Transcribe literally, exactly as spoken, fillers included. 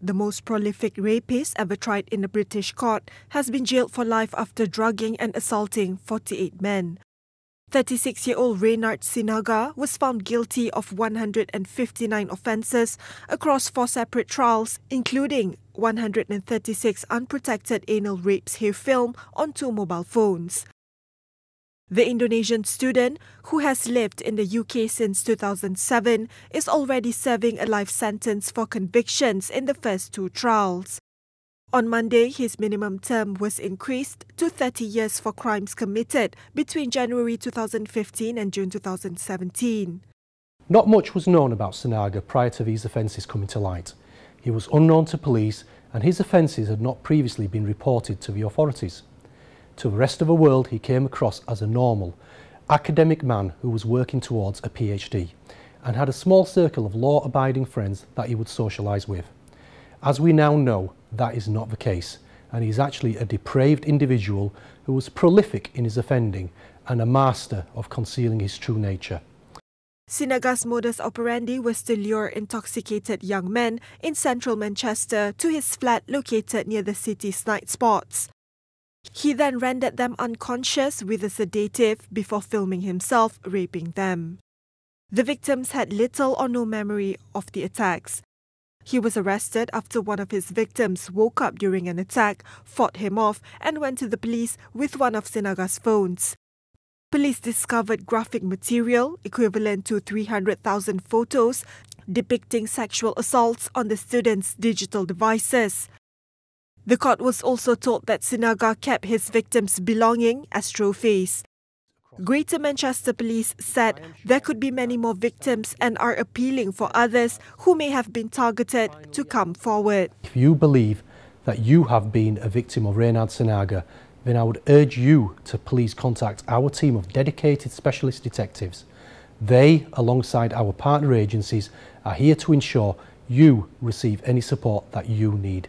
The most prolific rapist ever tried in a British court has been jailed for life after drugging and assaulting forty-eight men. thirty-six-year-old Reynhard Sinaga was found guilty of one hundred fifty-nine offences across four separate trials, including one hundred thirty-six unprotected anal rapes he filmed on two mobile phones. The Indonesian student, who has lived in the U K since two thousand seven, is already serving a life sentence for convictions in the first two trials. On Monday, his minimum term was increased to thirty years for crimes committed between January two thousand fifteen and June two thousand seventeen. Not much was known about Sinaga prior to these offences coming to light. He was unknown to police and his offences had not previously been reported to the authorities. To the rest of the world, he came across as a normal, academic man who was working towards a PhD and had a small circle of law-abiding friends that he would socialise with. As we now know, that is not the case, and he's actually a depraved individual who was prolific in his offending and a master of concealing his true nature. Sinaga's modus operandi was to lure intoxicated young men in central Manchester to his flat located near the city's night spots. He then rendered them unconscious with a sedative before filming himself raping them. The victims had little or no memory of the attacks. He was arrested after one of his victims woke up during an attack, fought him off, and went to the police with one of Sinaga's phones. Police discovered graphic material equivalent to three hundred thousand photos depicting sexual assaults on the students' digital devices. The court was also told that Sinaga kept his victims' belongings as trophies. Greater Manchester Police said there could be many more victims and are appealing for others who may have been targeted to come forward. If you believe that you have been a victim of Reynhard Sinaga, then I would urge you to please contact our team of dedicated specialist detectives. They, alongside our partner agencies, are here to ensure you receive any support that you need.